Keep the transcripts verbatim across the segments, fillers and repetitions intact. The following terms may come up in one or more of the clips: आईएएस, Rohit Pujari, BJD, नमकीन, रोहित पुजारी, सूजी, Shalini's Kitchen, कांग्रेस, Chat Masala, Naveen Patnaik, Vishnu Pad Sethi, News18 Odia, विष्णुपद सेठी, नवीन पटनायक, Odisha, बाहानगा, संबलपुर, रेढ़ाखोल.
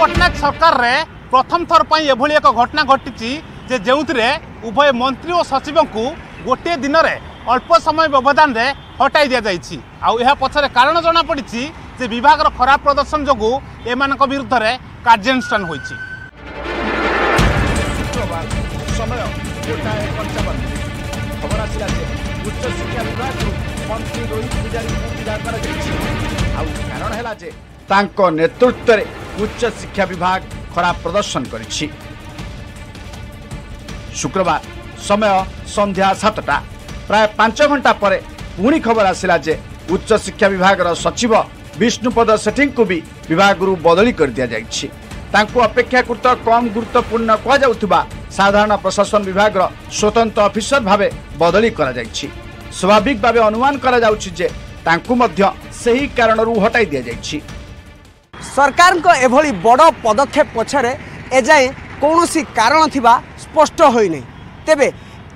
पटनायक सरकार रे प्रथम थर पर एभली एक घटना घटी जे जो उभय मंत्री और सचिव को गोटे दिन में अल्प समय व्यवधान में हटाई दि जाएगी। आह पछरे कारण जनापड़ी जे विभाग खराब प्रदर्शन जो एम विरुद्ध में कार्यानुष्ठान हो। खबर आसला जे उच्च शिक्षा विभाग मंत्री रोहित पुजारी को विदा करा कारण है जे तांको नेतृत्व रे उच्च शिक्षा विभाग खराब प्रदर्शन करिछि। शुक्रवार समय संध्या सातटा प्राय पांच घंटा परे पुणी खबर आसला जे उच्च शिक्षा विभाग रो सचिव विष्णुपद सेठी को भी विभाग रु बदली कर दिया जाइछि। तांको अपेक्षाकृत कम गुरुत्वपूर्ण कह जाउतबा साधारण प्रशासन विभाग रो स्वतंत्र अफिसर भावे बदली करा जाइछि। स्वाभाविक भावे अनुमान करा जाउछि जे तांकु मध्य सही कारण रु हटाई दिया जाइछि। सरकार को एभली बड़ पदक्षेप पछरे एजाए कोनोसी कारण थिबा स्पष्ट होई नै। तेबे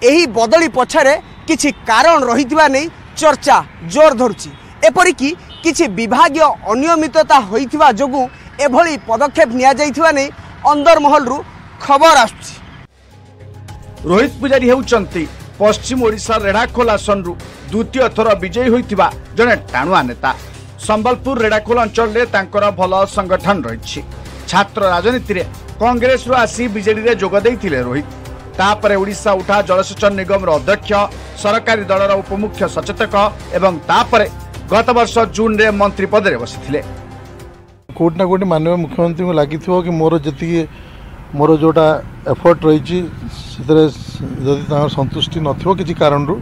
एही बदली पछरे किछि कारण रहितबा नै चर्चा जोर धरुछि। एपरि कि किछि विभागीय अनियमितता होइथिबा जोगु एभली पदक्षेप निया जाइथिबा नै अंदर महल रु खबर आछि। रोहित पुजारी होउचंती पश्चिम ओडिशा रेढ़ाखोल आसन रु द्वितीय थर विजयी होइथिबा जने टाणुआ नेता। संबलपुर रेढ़ाखोल अंचल रे तांकर भल संगठन रहिछि। छात्र राजनीति रे कांग्रेस रु आसी बीजेडी रे जोग दैथिले रोहित। तापरे ओडिशा उठा जलसेचन निगम रो अध्यक्ष सरकारी दल रो उपमुख्य सचेतक एवं तापरे गत वर्ष जून रे मंत्री पद रे बसिथिले। कोटना कोटी माननीय मुख्यमंत्री को लागिथिबो कि मोर जति मोर जोटा एफर्ट रही संतुष्टि नथिबो किछि कारण रू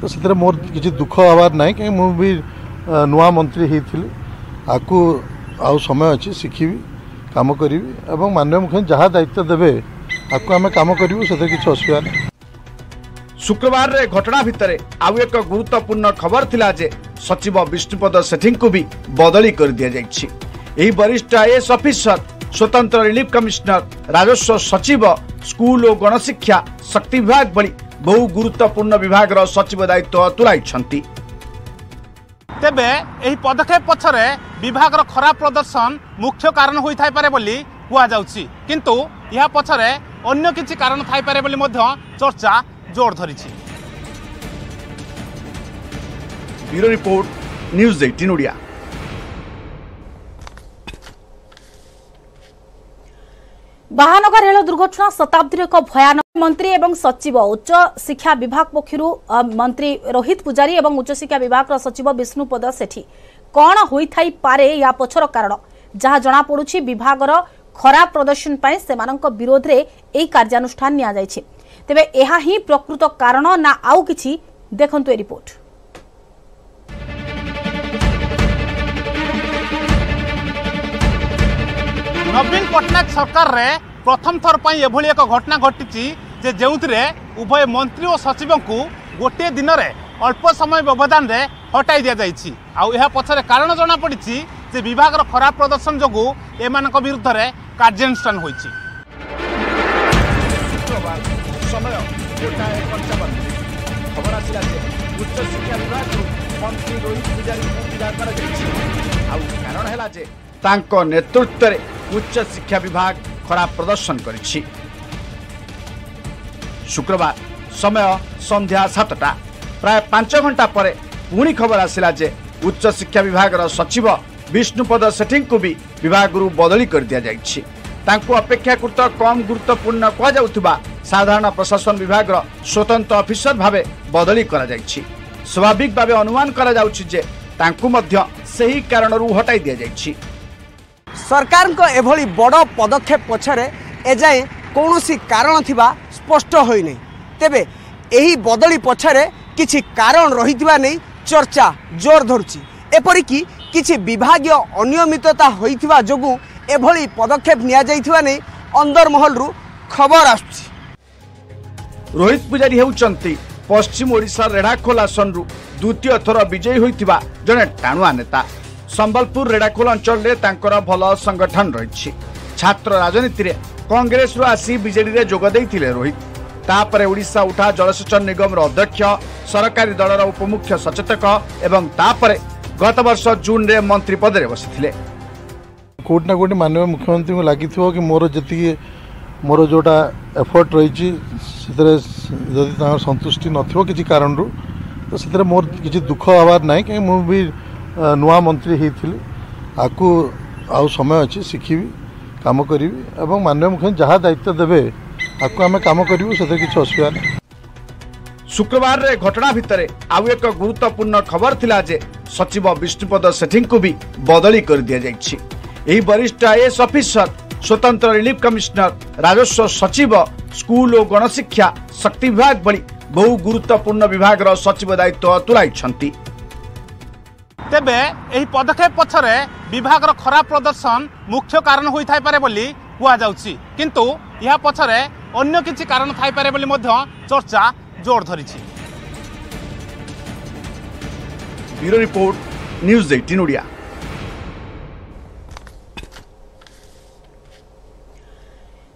तो से मोर किछि दुख आवार ना कहीं मु भी नुआ मंत्री होती आकु आउ समय अच्छी शिखी कम करी एवं माननीय मुख्यमंत्री जहाँ दायित्व देवे आपको आम कम करूँ से किसी असुविधा ना। शुक्रवार रे घटना भितर आउ एक गुरुत्वपूर्ण खबर थिला जे सचिव विष्णुपद सेठी को भी बदली कर दिया जाइछि। एही वरिष्ठ आईएएस अफिसर स्वतंत्र रिलीफ कमिश्नर राजस्व सचिव स्कूल और गणशिक्षा शक्ति विभाग भली बहु गुरुत्वपूर्ण विभाग रो सचिव दायित्व तुलाइछंती। तेबे एही पदक्षेप पछरे विभाग रो खराब प्रदर्शन मुख्य कारण होई थाई पारे बोली कुआ जाउछि किंतु या पछरे अन्य किछि कारण थाई पारे बोली मध्य चर्चा जोर धरिछि। ब्यूरो रिपोर्ट न्यूज अठारह ओडिया। बाहानगा रेल दुर्घटना शताब्दी एक भयानक मंत्री एवं सचिव उच्च शिक्षा विभाग पक्षर मंत्री रोहित पुजारी एवं उच्च शिक्षा विभाग सचिव विष्णुपद सेठी कौन होई थाई पारे या पछर कारण जहाँ जना पड़ुछि विभाग खराब प्रदर्शन पर सेमानक विरोध रे एई कार्यानुष्ठान निया जायछि। तेबे एहा ही प्रकृत कारण ना आउ किछि देखंतु ए रिपोर्ट। नवीन पटनायक सरकार रे प्रथम थर पर एभली एक घटना घटी जे जो उभय मंत्री और सचिव को गोटे दिन में अल्प समय व्यवधान में हटाई दि जाएगी। आह पछरे कारण जनापड़ी जे विभाग खराब प्रदर्शन जो एम विरुद्ध में कार्यानुष्ठान हो। खबर आसला जे उच्च शिक्षा विभाग मंत्री रोहित पुजारी को विदा करा कारण है जे तांको नेतृत्व रे उच्च शिक्षा विभाग खराब प्रदर्शन करिछि। शुक्रवार समय संध्या सातटा प्राय पांच घंटा परे पुणी खबर आसला जे उच्च शिक्षा विभाग रो सचिव विष्णुपद सेठी को भी विभाग रु बदली कर दिया जाइछि। तांको अपेक्षाकृत कम गुरुत्वपूर्ण कह जाउतबा साधारण प्रशासन विभाग रो स्वतंत्र अफिसर भावे बदली करा जाइछि। स्वाभाविक भावे अनुमान करा जाउछि जे तांको मध्य सही कारण रु हटाई दिया जाइछि। सरकार को एभली बड़ पदक्षेप पछरे एजाए कोनोसी कारण थिबा स्पष्ट होई नै। तेबे एही बदली पछरे किछि कारण रहितबा नै चर्चा जोर धरुछि। एपरि कि किछि विभागीय अनियमितता होइथिबा जोगु एभली पदक्षेप निया जाइथिबा नै अंदर महल रु खबर आछि। रोहित पुजारी होउचंती पश्चिम ओडिशा रेढ़ाखोल आसन रु द्वितीय थर विजयी होइथिबा जने टाणुआ नेता। संबलपुर रेढ़ाखोल अंचल रे तांकर भल संगठन रही। छात्र राजनीति रे कांग्रेस रु आसी बीजेडी रे जोग दैथिले रोहित। तापरे ओडिशा उठा जलसेचन निगम रो अध्यक्ष सरकारी दल रो उपमुख्य सचेतक एवं तापरे गत वर्ष जून रे मंत्री पद रे बसिथिले। कौट ना कौट माननीय मुख्यमंत्री को लगी कि मोर जी मोर जोटा एफर्ट रही संतुष्टि नी कारण तो से मोर किसी दुख हबार ना कहीं मुझे नुआ मंत्री होती आपको आउ समय अच्छी शिखी कम करी और माननीय मुख्यमंत्री जहाँ दायित्व देवे आपको आम कम करूँ से किसी असुविधा ना। शुक्रवार रे घटना भितर आउ एक गुरुत्वपूर्ण खबर थिला जे सचिव विष्णुपद सेठी को भी बदली कर दिया जाइछि। एही वरिष्ठ आईएएस अफिसर स्वतंत्र रिलीफ कमिश्नर राजस्व सचिव स्कूल और गणशिक्षा शक्ति विभाग बड़ी बहु गुरुत्वपूर्ण विभाग रो सचिव दायित्व तुलाइछंती। तेबे एही पदक्षेप पछरे विभाग रो खराब प्रदर्शन मुख्य कारण होई थाई पारे बोली कुआ जाउछि किंतु या पछरे अन्य किछि कारण थाई पारे बोली मध्य चर्चा जोर धरी। ब्यूरो रिपोर्ट न्यूज अठारह ओडिया।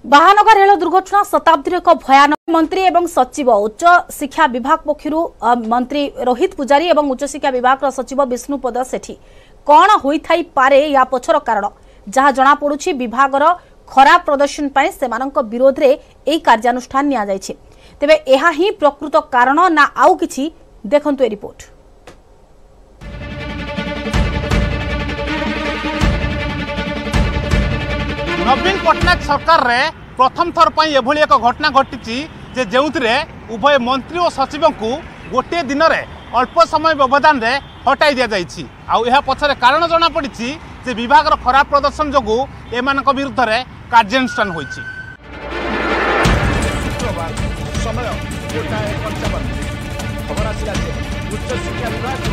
बाहानगा रेल दुर्घटना शताब्दी एक भयानक मंत्री एवं सचिव उच्च शिक्षा विभाग पक्षर मंत्री रोहित पुजारी एवं उच्च शिक्षा विभाग सचिव विष्णुपद सेठी कौन होई थाई पारे या पछर कारण जहाँ जना पड़ुछि विभाग खराब प्रदर्शन पर सेमानक विरोध रे एई कार्यानुष्ठान निया जायछि। तेबे एहा ही प्रकृत कारण ना आउ किछि देखंतु ए रिपोर्ट। नवीन पटनायक सरकार रे प्रथम थर पई एभली एक घटना घटिछि जे जेउतरे उभय मंत्री और सचिव को गोटे दिन रे अल्प समय व्यवधान रे हटाई दिया जाइछि। आ एहा पछरे कारण जना पड़िछि जे विभाग रो खराब प्रदर्शन जगु एमानक विरुद्ध रे कार्यानुष्ठान होइछि। समय गोटाए पंचावन खबर आसला जे उच्च शिक्षा विभाग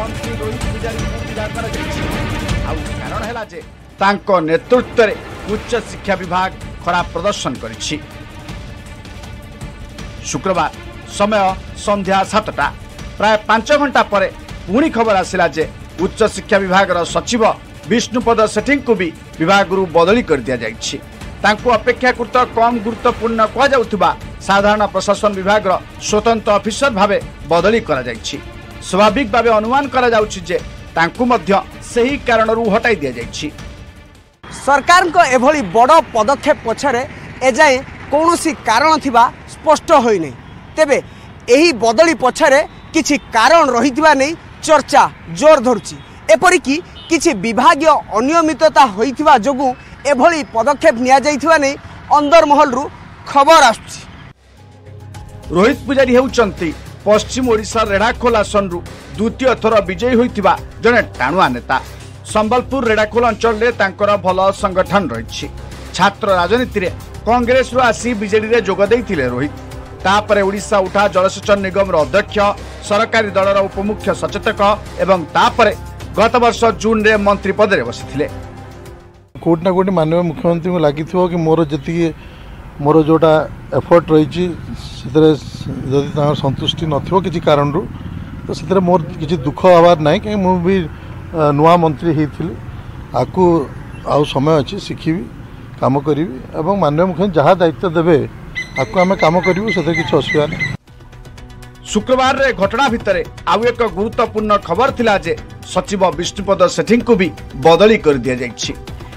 मंत्री रोहित पुजारी विधायक करा जाइछि। आ कारण हैला जे तांको नेतृत्व रे उच्च शिक्षा विभाग खराब प्रदर्शन करिछि। शुक्रवार समय संध्या सातटा प्राय पांच घंटा परे पुणी खबर आसला जे उच्च शिक्षा विभाग रो सचिव विष्णुपद सेठी को भी विभाग रु बदली कर दिया जाइछि। तांको अपेक्षाकृत कम गुरुत्वपूर्ण कह जाउथिबा साधारण प्रशासन विभाग रो स्वतंत्र अफिसर भावे बदली करा जाइछि। स्वाभाविक भावे अनुमान करा जाउछि जे तांकु मध्य सही कारण रु हटाई दिया जाइछि। सरकार को एभली बड़ पदक्षेप पछरे एजाए कोनोसी कारण थिबा स्पष्ट होई नै। तेबे एही बदली पछरे किछि कारण रहिथिबा नै चर्चा जोर धरुछि। एपरि कि किछि विभागीय अनियमितता होइथिबा जोगु एभली पदक्षेप निया जाइथिबा नै अंदरमहल रु खबर आसुछि। रोहित पुजारी होउचंती पश्चिम ओडिशा रेढ़ाखोल आसन रु द्वितीय थर विजयी होइतिबा जने टाणुआ नेता। संबलपुर रेढ़ाखोल अंचल रे तांकर भल संगठन रहिछि। छात्र राजनीति रे कांग्रेस रु आसी बीजेडी रे जोग दैथिले रोहित। तापरे ओडिशा उठा जलसेचन निगम रो अध्यक्ष सरकारी दल रो उपमुख्य सचेतक एवं तापरे गत वर्ष जून रे मंत्री पद रे बसिथिले। कोट ना कोट माननीय मुख्यमंत्री को लागिथिबो कि मोर जति मोर जोटा एफर्ट रही संतुष्टि नी कारण तो से मोर किसी दुख हबार ना कहीं मुझे नुआ मंत्री होती आपको आउ समय अच्छी शिखी कम करी और माननीय मुख्यमंत्री जहाँ दायित्व देवे आपको आम कम करूँ से किसी असुविधा ना। शुक्रवार रे घटना भितर आउ एक गुरुत्वपूर्ण खबर थिला जे सचिव विष्णुपद सेठी को भी बदली कर दिया जाइछि।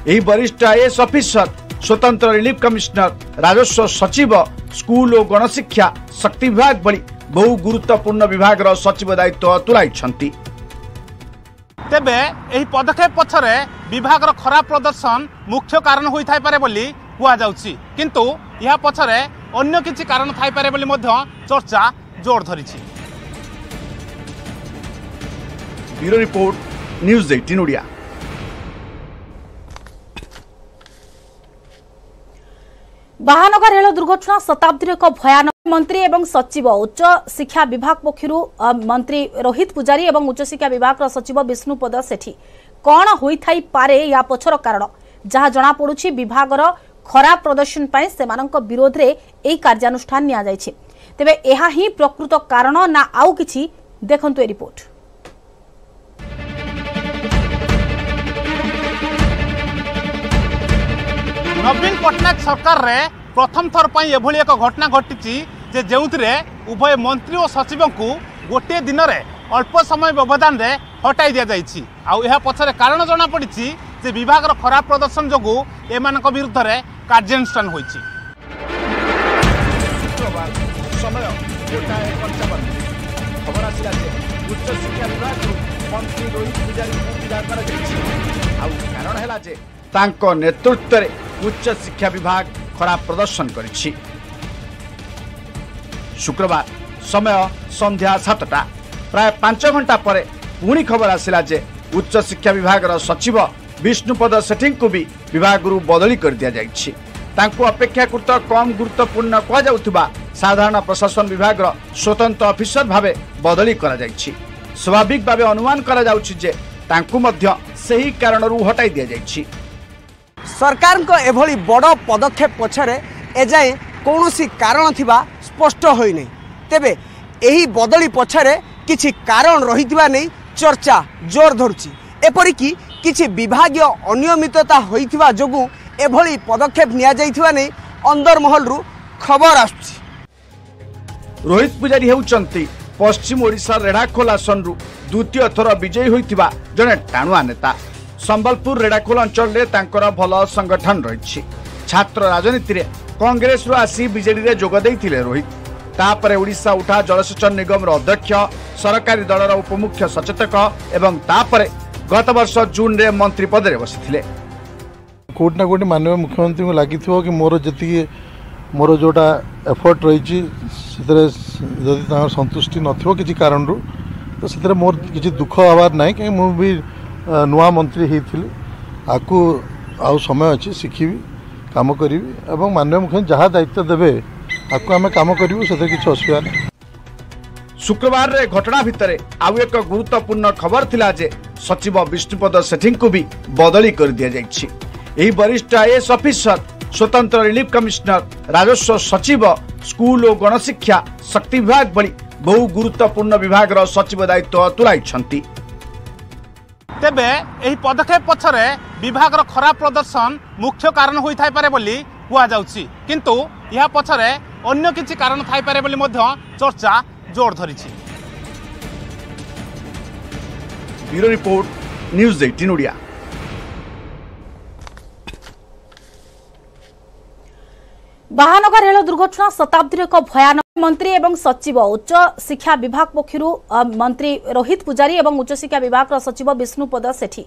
एही वरिष्ठ आईएएस अफिसर स्वतंत्र रिलीफ कमिश्नर राजस्व सचिव स्कूल और गणशिक्षा शक्ति विभाग बड़ी बहु गुरुत्वपूर्ण विभाग रो सचिव दायित्व तुलाइछंती। तेबे एही पदक्षेप पछरे विभाग रो खराब प्रदर्शन मुख्य कारण होई थाई पारे बोली कुआ जाउछि किंतु या पछरे अन्य किछि कारण थाई पारे बोली मध्य चर्चा जोर धरिछि। ब्यूरो रिपोर्ट न्यूज अठारह ओडिया। बाहानगा रेल दुर्घटना शताब्दी एक भयानक मंत्री एवं सचिव उच्च शिक्षा विभाग पक्षर मंत्री रोहित पुजारी एवं उच्च शिक्षा विभाग सचिव विष्णुपद सेठी कौन होई थाई पारे या पछर कारण जहाँ जना पड़ुछि विभाग खराब प्रदर्शन पर सेमानक विरोध रे एई कार्यानुष्ठान निया जाइछि। तेबे एहा ही प्रकृत कारण ना आउ किछि देखंतु ए रिपोर्ट। नवीन पटनायक सरकार रे प्रथम थर पई एभली एक घटना घटिछि जे जेउतरे उभय मंत्री और सचिव को गोटे दिन रे अल्प समय व्यवधान रे हटाई दिया जाइछि। आ एहा पछरे कारण जना पड़िछि जे विभाग खराब प्रदर्शन जो एम विरुद्ध कार्यानुष्ठान हो नेतृत्व में उच्च शिक्षा विभाग खराब प्रदर्शन कर शुक्रवार समय संध्या सातटा प्राय पांच घंटा पर पुणी खबर आसला जे उच्च शिक्षा विभाग सचिव विष्णुपद सेठी को भी विभाग बदली कर दि जाएगी। अपेक्षाकृत कम गुरुत्वपूर्ण कहुवा साधारण प्रशासन विभाग स्वतंत्र अफिसर भाव बदली कर स्वाभाविक भाव अनुमान करी कारण हटाई दि जाएगी। सरकार को एभली बड़ पदक्षेप पछरे एजाए कौन कारण थिबा स्पष्ट होई नै, तेबे एही बदली पछरे किछि कारण रहिथिबा नै चर्चा जोर धरुछि। एपरिकि किछि विभागीय अनियमितता होइथिबा जोगु एभली पदक्षेप निया जाइथिबा नै अंदरमहलरु खबर आसुछि। रोहित पुजारी हेउचंती पश्चिम ओडिशा रेढ़ाखोल आसनरु द्वितीय थर विजयी होइथिबा जने टाणुआ नेता। संबलपुर रेढ़ाखोल अंचल में तांकर भल संगठन रही। छात्र राजनीति में कांग्रेस रु आसी बीजेडी रे जोग देइथिले रोहित। तापरे ओडिशा उठा जलसेचन निगम अध्यक्ष सरकारी दल उपमुख्य सचेतक एवं तापरे गत वर्ष जून रे मंत्री पद रे बसिथिले। कोट ना कोट माननीय मुख्यमंत्री को लागी थो कि मोर जति मोर जोटा एफर्ट रही संतुष्टि नथिबो किछि कारण रु तो सेतरे मोर किछि दुख आवार नाही कि मु भी नुआ मंत्री होती आकु आउ समय अच्छी शिखी कम करी एवं माननीय मुख्यमंत्री जहाँ दायित्व देवे आपको आम कम करूँ से किसी असुविधा नहीं। शुक्रवार रे घटना भितर आउ एक गुरुत्वपूर्ण खबर थिला जे सचिव विष्णुपद सेठी को भी बदली कर दि जाएगी। वरिष्ठ आईएएस अफिसर स्वतंत्र रिलीफ कमिश्नर राजस्व सचिव स्कूल और गणशिक्षा शक्ति विभाग भली बहु गुरुत्वपूर्ण विभाग सचिव दायित्व तुलाइछंती। तेबे एही पदक्षेप पछरे विभाग खराब प्रदर्शन मुख्य कारण होई थाई पारे बोली कुआ जाउची, किंतु या पछरे अन्य किछि कारण थाई पारे बोली मध्य चर्चा जोर धरिछि। ब्यूरो रिपोर्ट न्यूज अठारह ओडिया। बाहानगा रेल दुर्घटना शताब्दी एक भयानक मंत्री एवं सचिव उच्च शिक्षा विभाग पक्षर मंत्री रोहित पुजारी एवं उच्च शिक्षा विभाग सचिव विष्णुपद सेठी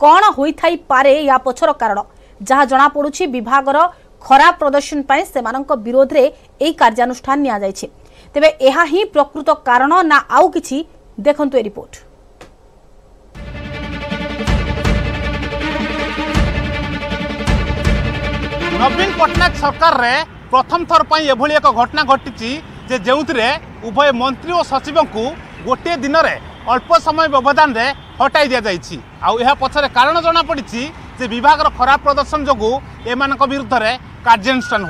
कौन होई थाई पारे या पछर कारण जहाँ जना पड़ुछि विभाग खराब प्रदर्शन पर सेमानक विरोध रे एई कार्यानुष्ठान निया जायछि। तेबे एहा ही प्रकृत कारण ना आउ किछि, देखंतु ए रिपोर्ट। नवीन पटनायक सरकार रे प्रथम थर पर एभली एक घटना घटी जे जो उभय मंत्री और सचिव को गोटे दिन में अल्प समय व्यवधान में हटाई दि जाएगी। आ पछरे कारण जना पड़ी जे विभाग खराब प्रदर्शन जो एम विरुद्ध कार्यानुष्ठान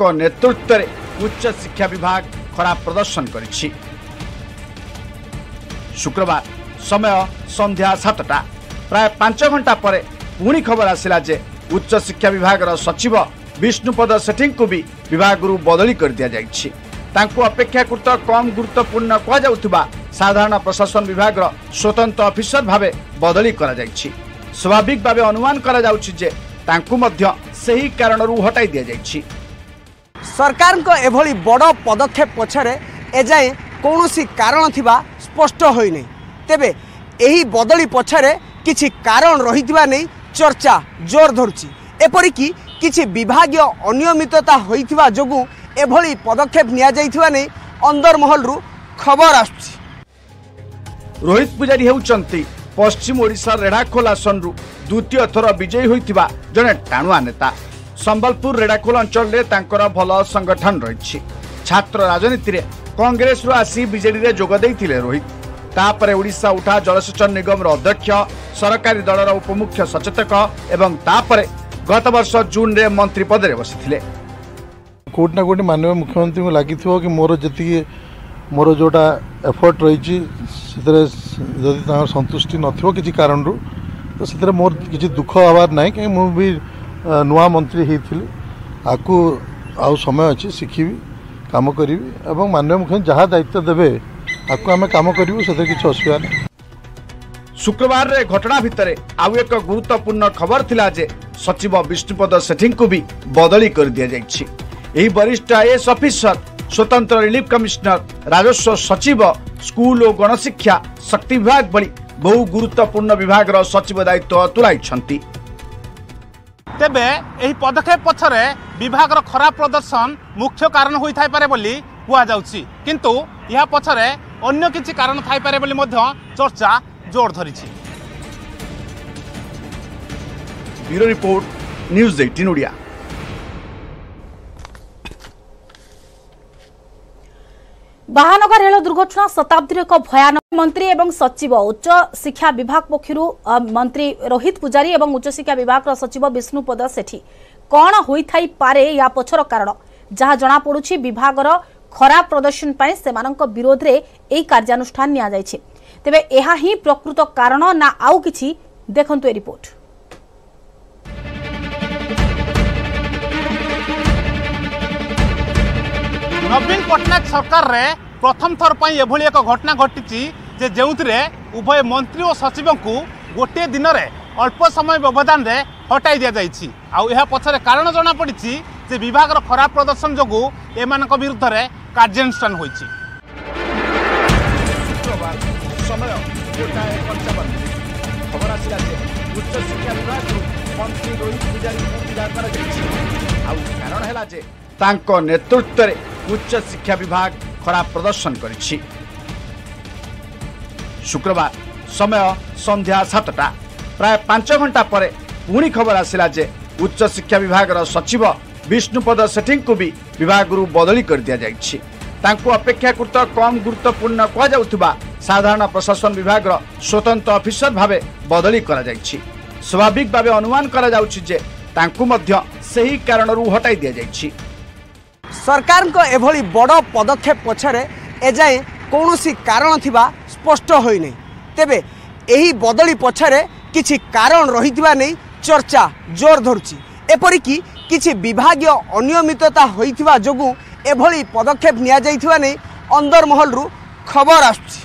हो नेतृत्व में उच्च शिक्षा विभाग खराब प्रदर्शन कर शुक्रवार समय संध्या सातटा प्राय पांच घंटा पर पुणी खबर आसला जे उच्च शिक्षा विभाग सचिव विष्णुपद सेठी को भी विभाग बदली कर दि जाएगी। अपेक्षाकृत कम गुरुत्वपूर्ण कहुवा साधारण प्रशासन विभाग स्वतंत्र अफिसर भाव बदली कर स्वाभाविक भाव अनुमान करण हटाई दि जाएगी। सरकार को एभली बड़ पदक्षेप पछरे एजाए कौन कारण थिबा स्पष्ट होई नै, तेबे एही बदली पछरे किछि कारण रहिथिबा नै चर्चा जोर धरुछि। एपरिकि किछि विभागीय अनियमितता होइथिबा जोगु एभली पदक्षेप निया जाइथिबा नै अंदरमहलरु खबर आसुछि। रोहित पुजारी हेउचंती पश्चिम ओडिशा रेढ़ाखोल आसनरु द्वितीय थर विजयी होइथिबा जने टाणुआ नेता। संबलपुर रेढ़ाखोल अंचल में तांकर भल संगठन रही। छात्र राजनीति में कांग्रेस रु आसी बीजेडी रे जोग देइथिले रोहित। तापरे ओडिशा उठा जलसेचन निगम अध्यक्ष सरकारी दल उपमुख्य सचेतक एवं तापरे गत वर्ष जून रे मंत्री पद रे बसिथिले। कोट ना कोट माननीय मुख्यमंत्री को लागी थो कि मोर जति मोर जोटा एफर्ट रही संतुष्टि नथिबो किछि कारण रु तो सेतरे मोर किछि दुख आवार नाही कि मु भी नुआ मंत्री होती आकु आउ समय अच्छी शिखी कम करी एवं माननीय मुख्यमंत्री जहाँ दायित्व देवे आपको आम कम करूँ से किसी असुविधा नहीं। शुक्रवार रे घटना भितर आउ एक गुरुत्वपूर्ण खबर थिला जे सचिव विष्णुपद सेठी को भी बदली कर दिया जाइछि। एही वरिष्ठ आईएएस अफिसर स्वतंत्र रिलीफ कमिश्नर राजस्व सचिव स्कूल और गणशिक्षा शक्ति विभाग भली बहु गुरुत्वपूर्ण विभाग रो सचिव दायित्व तुलाइछंती। तेबे एही पदक्षेप पछरे विभाग रो खराब प्रदर्शन मुख्य कारण होई थाई पारे बोली कुआ जाउछि, किंतु या पछरे अन्य किछि कारण थाई पारे बोली मध्य चर्चा जोर धरी। ब्यूरो रिपोर्ट न्यूज अठारह ओडिया। बाहानगा रेल दुर्घटना शताब्दी एक भयानक मंत्री एवं सचिव उच्च शिक्षा विभाग पक्षर मंत्री रोहित पुजारी एवं उच्च शिक्षा विभाग सचिव विष्णुपद सेठी कौन होई थाई पारे या पछर कारण जहाँ जना पड़ुछि विभाग खराब प्रदर्शन पर सेमानक विरोध रे एई कार्यानुष्ठान निया जायछि। तेबे एहा ही प्रकृत कारण ना आउ किछि, देखंतु ए रिपोर्ट। नवीन पटनायक सरकार रे प्रथम थर पई एभली एक घटना घटिछि जे जेउतरे उभय मंत्री और सचिव को गोटे दिन रे अल्प समय व्यवधान रे हटाई दिया जाइछि। आ एहा पछरे कारण जना पड़िछि जे विभाग रो खराब प्रदर्शन जगु एमानक विरुद्ध रे कार्यानुष्ठान होइछि। समय गोटाए पंचावन खबर आसला जे उच्च शिक्षा विभाग मंत्री रोहित पुजारी विधायक करा जाइछि। आ कारण हैला जे तांको नेतृत्व रे उच्च शिक्षा विभाग खराब प्रदर्शन करिछि। शुक्रवार समय संध्या सातटा प्राय पांच घंटा पर पुणी खबर आसला जे उच्च शिक्षा विभाग रो सचिव विष्णुपद सेठी को भी विभाग रु बदली कर दिया जाइछि। तांको अपेक्षाकृत कम गुरुत्वपूर्ण कह जाउथिबा साधारण प्रशासन विभाग रो स्वतंत्र अफिसर भावे बदली करा जाइछि। स्वाभाविक भावे अनुमान करा जाउछि जे तांको मध्य सही कारण रु हटाई दिया जाइछि। सरकार को एभली बड़ पदक्षेप पछरे एजाए कौनसी कारण थिबा स्पष्ट होई नै। तेबे एही बदली पछरे किछि कारण रहिथिबा नै चर्चा जोर धरुछि। एपरि कि किछि विभागीय अनियमितता होइथिबा जोगु एभली पदक्षेप निया जाइथिबा नै अंदर महल रु खबर आसुछि।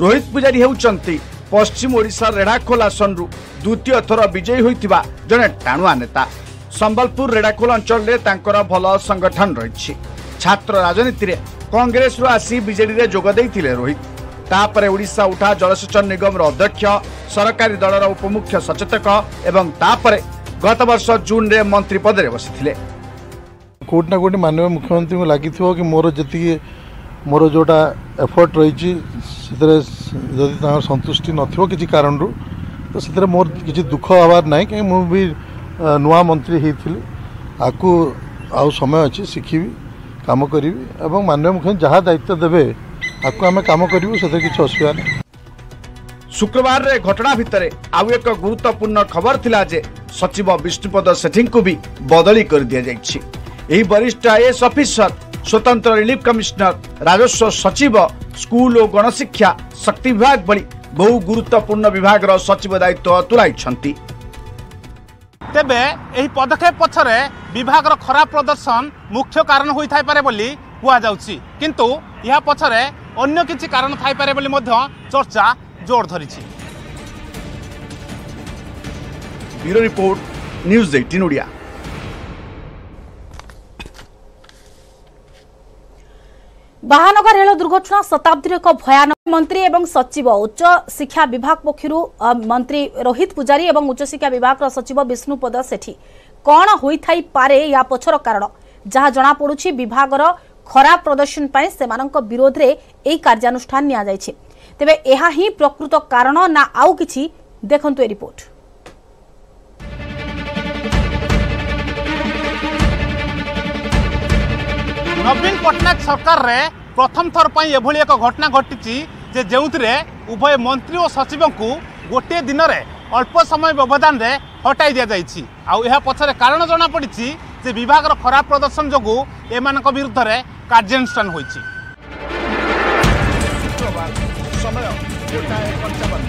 रोहित पुजारी होउचंती पश्चिम ओडिशा रेढ़ाखोल आसन रु द्वितीय थर विजयी होइथिबा जने टाणुआ नेता। संबलपुर रेढ़ाखोल अंचल रे तांकर भल संगठन रहिछि। छात्र राजनीति रे कांग्रेस रु आसी बीजेडी रे जोग दैथिले रोहित। तापरे ओडिशा उठा जलसेचन निगम रो अध्यक्ष सरकारी दल रो उपमुख्य सचेतक एवं तापरे गत वर्ष जून रे मंत्री पद रे बसिथिले। कोटना कोटी माननीय मुख्यमंत्री को लागिथिबो कि मोर जति मोर जोटा एफर्ट रही संतुष्टि नथिबो किछि कारण रु तो से मोर किछि दुख हवार नाही कि मु भी नुआ मंत्री होइथिली। आकु आउ समय अच्छी शिखी कम करी एवं माननीय मुख्यमंत्री जहाँ दायित्व देवे आपको आम कम करूँ से किसी असुविधा नहीं। शुक्रवार रे घटना भितर आउ एक गुरुत्वपूर्ण खबर थिला जे सचिव विष्णुपद सेठी को भी बदली कर दिया जाइछि। एही वरिष्ठ आईएएस अफिसर स्वतंत्र रिलीफ कमिश्नर राजस्व सचिव स्कूल और गणशिक्षा शक्ति विभाग भली बहु गुरुत्वपूर्ण विभाग रो सचिव दायित्व तुलाइछंती। तेबे एही पदक्षेप पछरे विभाग रो खराब प्रदर्शन मुख्य कारण होई थाई पारे बोली कुआ जाउछि, किंतु या पछरे अन्य किछि कारण थाई पारे बोली मध्य चर्चा जोर धरिछि। ब्यूरो रिपोर्ट न्यूज अठारह ओडिया। बाहानगा रेल दुर्घटना शताब्दी एक भयानक मंत्री एवं सचिव उच्च शिक्षा विभाग पक्षर मंत्री रोहित पुजारी एवं उच्च शिक्षा विभाग सचिव विष्णुपद सेठी कौन होई थाई पारे या पछर कारण जहाँ जना पड़ुछि विभाग खराब प्रदर्शन पर सेमानक विरोध रे एई कार्यानुष्ठान निया जाइछि। तेबे एहा ही प्रकृत कारण ना आउ किछि, देखंतु ए रिपोर्ट। नवीन पटनायक सरकार रे प्रथम थर पई एभली एक घटना घटिछि जे जेउतरे उभय मंत्री और सचिव को गोटे दिन रे अल्प समय व्यवधान रे हटाई दिया जाइछि। आ एहा पछरे कारण जना पड़िछि जे विभाग रो खराब प्रदर्शन जगु एमानक विरुद्ध रे कार्यानुष्ठान होइछि। समय गोटाए पंचावन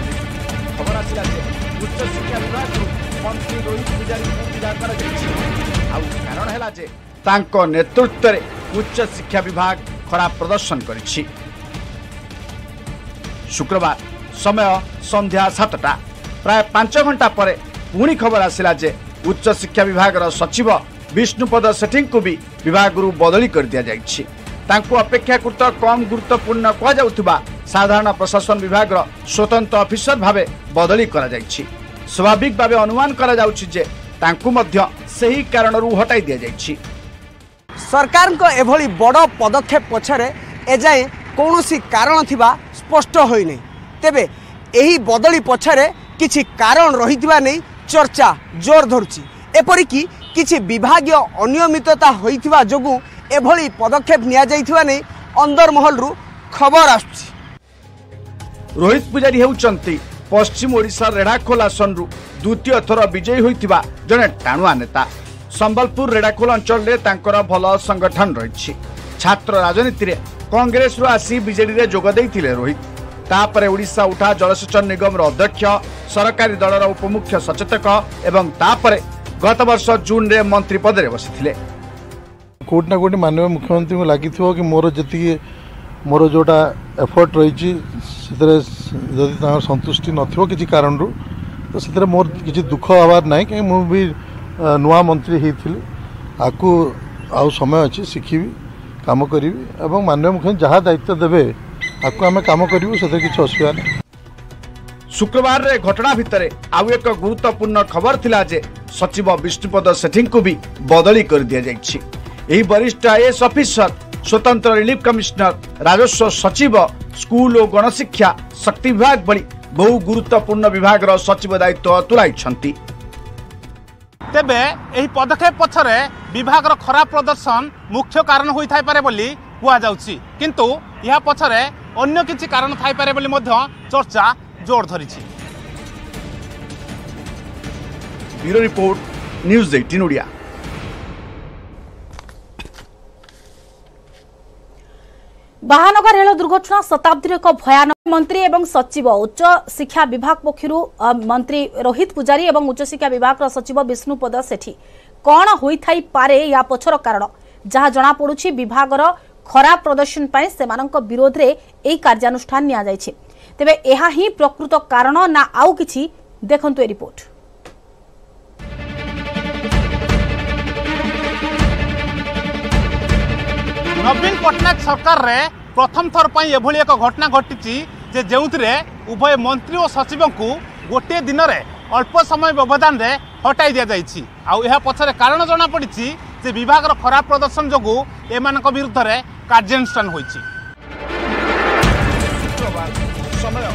खबर आसला जे उच्च शिक्षा विभाग मंत्री रोहित पुजारी कारण है जे तांको नेतृत्व रे उच्च शिक्षा विभाग खराब प्रदर्शन करिछि। शुक्रवार समय संध्या सातटा प्राय पांच घंटा पर पुणी खबर आसिला जे उच्च शिक्षा विभाग सचिव विष्णुपद सेठी को भी विभाग बदली कर दिया जाइछि। तांको अपेक्षाकृत कम गुरुत्वपूर्ण कहुवा साधारण प्रशासन विभाग स्वतंत्र अफिसर भाव बदली करा जाइछि। स्वाभाविक भाव अनुमान करा जाउछि जे तांको मध्य सही कारण हटाई दि जाइछि। सरकार को एभली बड़ पदक्षेप पछरे एजाए कौन कारण थिबा स्पष्ट होई नै। तेबे एही बदली पछरे किछि कारण रहिथिबा नै चर्चा जोर धरुछि। एपरि कि किछि विभागीय अनियमितता होइथिबा जोगु एभली पदक्षेप निया जाइथिबा नै अंदरमहलरु खबर आसुछि। रोहित पुजारी होउचंती पश्चिम ओडिशा रेढ़ाखोल आसन रु द्वितीय थर विजयी होइथिबा जने टाणुआ नेता। संबलपुर रेढ़ाखोल अंचल रे तांकर भल संगठन रहिछि। छात्र राजनीति रे कांग्रेस रु आसी बीजेडी रे जोग दैथिले रोहित। तापरे ओडिशा उठा जलसेचन निगम अध्यक्ष सरकारी दलर उपमुख्य सचेतक एवं तापरे गत वर्ष जून रे मंत्री पद रे बसिथिले। कोटना कोटी माननीय मुख्यमंत्री को लागि थो कि मोर जति मोर जोटा एफर्ट रही संतुष्टि नथिबो किछि कारण रु तो से मोर किछि दुख आवार नाही कि मु भी नुआ मंत्री हेथिले। आकु आउ समय अछि सिखिबी काम करिबी एवं माननीय मुख्यमंत्री जहा दायित्व देबे आकु आमे काम करिबो सेते किछि असुविधा नाही। शुक्रवार रे घटना भितरे आउ एक गुरुत्वपूर्ण खबर थिला जे सचिव विष्णुपद सेठी को भी बदली कर दिया जाइछि। एही वरिष्ठ आईएएस ऑफिसर स्वतंत्र रिलीफ कमिश्नर राजस्व सचिव स्कूल और गणशिक्षा शक्ति विभाग भली बहु गुरुत्वपूर्ण विभाग रो सचिव दायित्व तुलाई छंती। तेबे एही पदक्षेप पछरे विभाग रो खराब प्रदर्शन मुख्य कारण होई थाई पारे बोली कुआ जाउछि किंतु या पछरे अन्य किछि कारण थाई पारे बोली मध्य चर्चा जोर धरिछि। ब्यूरो रिपोर्ट न्यूज अठारह ओडिया। बाहानगा रेल दुर्घटना शताब्दी एक भयानक मंत्री एवं सचिव उच्च शिक्षा विभाग पक्ष मंत्री रोहित पुजारी एवं उच्च शिक्षा विभाग सचिव विष्णुपद सेठी कौन होई थाई पारे या पछर कारण जहां जना पड़ुछि विभाग खराब प्रदर्शन पर सेमानक विरोध रे एई कार्यानुष्ठान निया जाइछि। तेबे एहा ही प्रकृत कारण ना आउ किछि देखंतु ए रिपोर्ट। नवीन पटनायक सरकार रे प्रथम थर पर एभली एक घटना घटी जे जो उभय मंत्री और सचिव को गोटे दिन में अल्प समय व्यवधान रे हटाई दि जाइछि। आउ एहा पछरे कारण जना पड़ी जे विभाग खराब प्रदर्शन जोगु एमानक विरुद्ध रे कार्यानुष्ठान होइछि। समय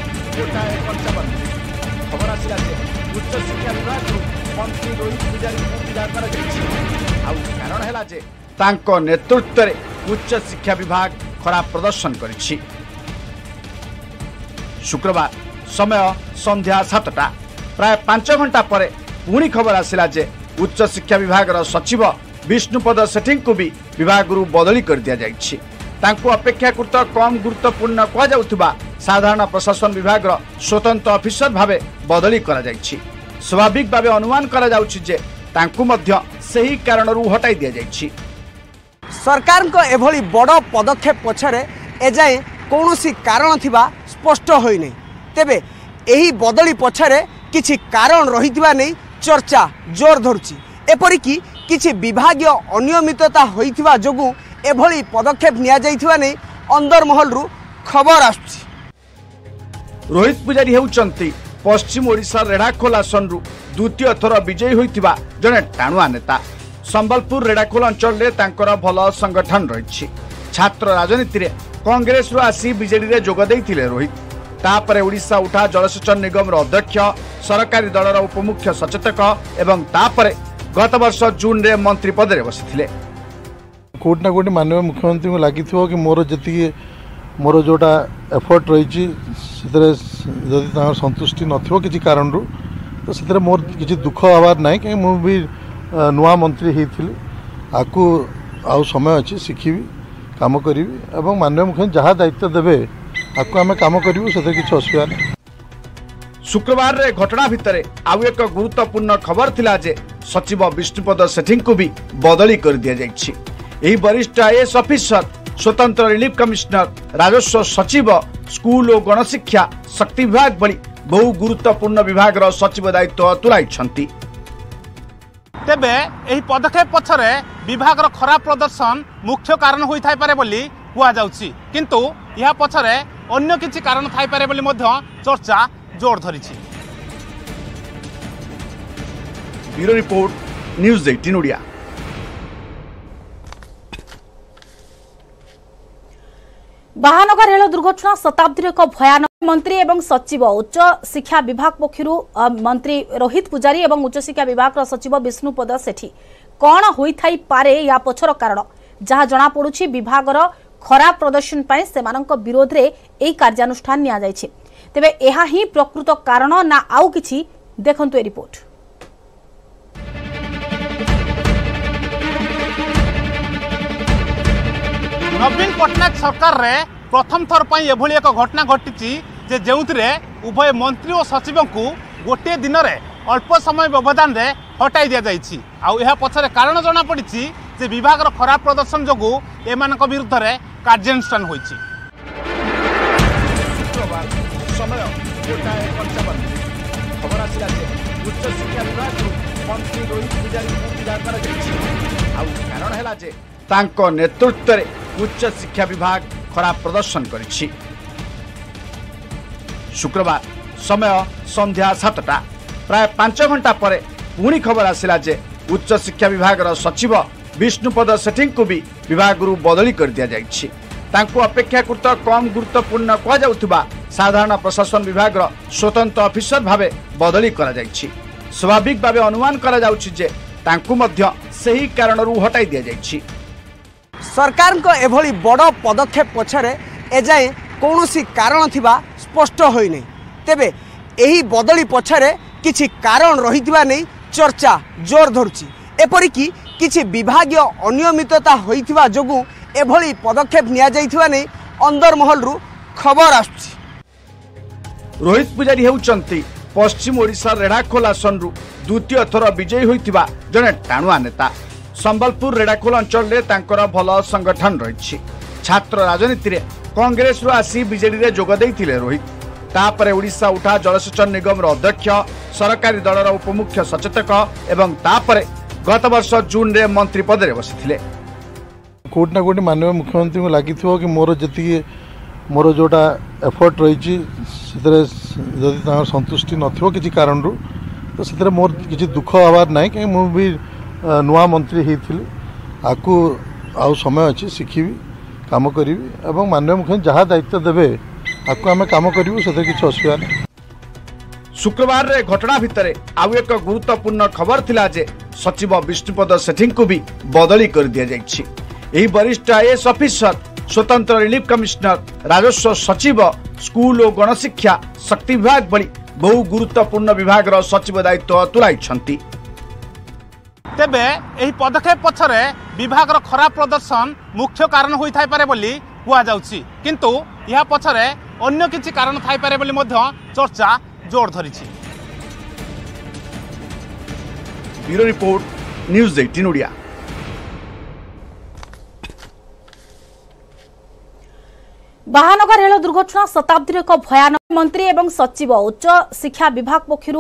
खबर आसिला जे उच्च शिक्षा विभाग मंत्री रोहित पुजारी को विदा करा जाइछि। आउ कारण हैला जे तांको नेतृत्व रे उच्च शिक्षा विभाग खराब प्रदर्शन करिछि। शुक्रवार समय संध्या सातटा प्राय पांच घंटा पर पुणी खबर आसिला जे उच्च शिक्षा विभाग सचिव विष्णुपद सेठी को भी विभाग बदली कर दिया जाइछि। तांको अपेक्षाकृत कम गुरुत्वपूर्ण कहुवा साधारण प्रशासन विभाग स्वतंत्र अफिसर भाव बदली करा जाइछि। स्वाभाविक भाव अनुमान करा जाउछि जे तांको मध्य सही कारण हटाई दि जाइछि। सरकार को एभली बड़ पदक्षेप पछरे एजाए कौन कारण थिबा स्पष्ट होई नै। तेबे एही बदली पछरे किछि कारण रहिथिबा नै चर्चा जोर धरुछि। एपरि कि किछि विभागीय अनियमितता होइथिबा जोगु एभली पदक्षेप निया जाइथिबा नै अंदरमहलरु खबर आसुछि। रोहित पुजारी होउचंती पश्चिम ओडिशा रेढ़ाखोल आसन रु द्वितीय थर विजयी होइथिबा जने टाणुआ नेता। संबलपुर रेढ़ाखोल अंचल रे तांकर भल संगठन रही। छात्र राजनीति रे कांग्रेस रु आसी बीजेडी रे जोग दैथिले रोहित। तापरे ओडिशा उठा जलसेचन निगम अध्यक्ष सरकारी दलर उपमुख्य सचेतक एवं तापरे गत वर्ष जून रे मंत्री पद रे बसिथिले। कोटना कोटी माननीय मुख्यमंत्री को लागि थो कि मोर जति मोर जोटा एफर्ट रही संतुष्टि नथिबो किछि कारण रु तो से मोर किछि दुख आवार नाही कि मु भी नुआ मंत्री हेथिले। आकु आउ समय अछि सिखिबी काम करिबी एवं माननीय मुख्यमंत्री जहा दायित्व देबे आकु आमे काम करिबो सेते किछि असुविधा नाही। शुक्रवार रे घटना भितर आउ एक गुरुत्वपूर्ण खबर थिला जे सचिव विष्णुपद सेठी को भी बदली कर दिया जाइछि। एही वरिष्ठ आईएएस ऑफिसर स्वतंत्र रिलीफ कमिश्नर राजस्व सचिव स्कूल और गणशिक्षा शक्ति विभाग भली बहु गुरुत्वपूर्ण विभाग रो सचिव दायित्व तुलाइछंती। तेबे एही पदक्षेप पछरे विभाग रो खराब प्रदर्शन मुख्य कारण होई थाय पारे बोली कुआ जाउछि, किंतु या पछरे अन्य किछि कारण थाय पारे बोली मध्य चर्चा जोर धरिछि। ब्यूरो रिपोर्ट न्यूज अठारह ओडिया। बाहानगा रेल दुर्घटना शताब्दी एक भयानक मंत्री एवं सचिव उच्च शिक्षा विभाग पक्षर मंत्री रोहित पुजारी और उच्च शिक्षा विभाग सचिव विष्णुपद सेठी कौन होई पारे या पछर कारण जहां जना पड़ुछि विभाग खराब प्रदर्शन पर सेमानक विरोध रे एई कार्यानुष्ठान निया जायछि। तेबे एहा ही प्रकृत कारण ना आउ किछि, देखंतु ए रिपोर्ट। नवीन पटनायक सरकार रे प्रथम थर पर एभली एक घटना घटी जे जो उभय मंत्री और सचिव को गोटे दिन में अल्प समय व्यवधान रे हटाई दि जाइए। आह पछरे कारण जना पड़ी जे विभाग खराब प्रदर्शन जो एम विरुद्ध रे कार्यानुष्ठान हो। खबर आसला उच्च शिक्षा विभाग मंत्री रोहित पुजारी कारण नेतृत्व में उच्च शिक्षा विभाग खराब प्रदर्शन करिछि। शुक्रवार समय संध्या सातटा प्राय पांच घंटा पर पुणी खबर आसला जे उच्च शिक्षा विभाग सचिव विष्णुपद सेठी को भी विभाग बदली कर दिया जाइछि। तांको अपेक्षाकृत कम गुरुत्वपूर्ण कह जाउथिबा साधारण प्रशासन विभाग स्वतंत्र अफिसर भावे बदली करा जाइछि। स्वाभाविक भावे अनुमान करा जाउछि जे तांको मध्य सही कारणरू हटाई दिया जाइछि। सरकार को एभली बड़ पदक्षेप पछरे एजाए कौन कारण थिबा स्पष्ट होई नै। तेबे एही बदली पछरे किछि कारण रहिथिबा नै चर्चा जोर धरुछि। एपरि कि किछि विभागीय अनियमितता होइथिबा जोगु एभली पदक्षेप निया जाइथिबा नै अंदरमहलरू खबर आसुछि। रोहित पुजारी हेउचंती पश्चिम ओडिशा रेढ़ाखोल आसनरू द्वितीय थर विजयी होइथिबा जने टाणुआ नेता। संबलपुर रेढ़ाखोल अंचल में तांकर भल संगठन रही। छात्र राजनीति रे कांग्रेस रो आसी बीजेडी रे जोगदेई थिले रोहित। तापर ओडिशा उठा जलसेचन निगम रो अध्यक्ष सरकारी दल रो उपमुख्य सचेतक एवं तापर गत वर्ष जून रे मंत्री पद रे बसिथिले। कोटना कोटी माननीय मुख्यमंत्री को लागिथो कि मोर जति मोर जोटा एफर्ट रही संतुष्टि नथिबो किछि कारण रो तो सेतरे मोर किछि दुख आवार नै कि मु भी नुआ मंत्री होती आकू आउ समय अच्छी शिखी कम करी एवं माननीय मुख्यमंत्री जहाँ दायित्व देवे आपको आम कम करूँ से किसी असुविधा नहीं। शुक्रवार रे घटना भितर आउ एक गुरुत्वपूर्ण खबर थिला जे सचिव विष्णुपद सेठी को भी बदली कर दिया जाइछि। एही वरिष्ठ आईएएस ऑफिसर स्वतंत्र रिलीफ कमिश्नर राजस्व सचिव स्कूल और गणशिक्षा शक्ति विभाग भली बहु गुरुत्वपूर्ण विभाग सचिव दायित्व तुलाइछंती। तेबे एही पदक्षेप पछरे विभाग खराब प्रदर्शन मुख्य कारण होई थाय पारे बोली कुआ जाउछि, किंतु या पछरे अन्य किछि कारण थाय पारे बोली मध्य चर्चा जोर धरिछि। ब्यूरो रिपोर्ट न्यूज अठारह ओडिया। बाहानगा रेल दुर्घटना शताब्दी एक भयानक मंत्री एवं सचिव उच्च शिक्षा विभाग पक्षर